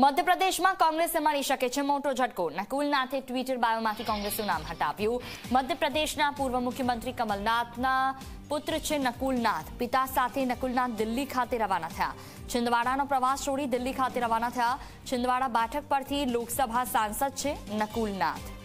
मध्य प्रदेश में कांग्रेस मळी शके छे मोटो झटको। नकुल नाथे ट्विटर बायो मांथी कांग्रेसनुं नाम हटाव्युं। मध्य प्रदेशना पूर्व मुख्यमंत्री कमलनाथना पुत्र छे नकुल नाथ। पिता साथे नकुल नाथ दिल्ही खाते रवाना थया। छिंदवाड़ानो प्रवास छोड़ी दिल्ही खाते रवाना थया। छिंदवाड़ा बैठक परथी लोकसभा सांसद छे नकुल नाथ।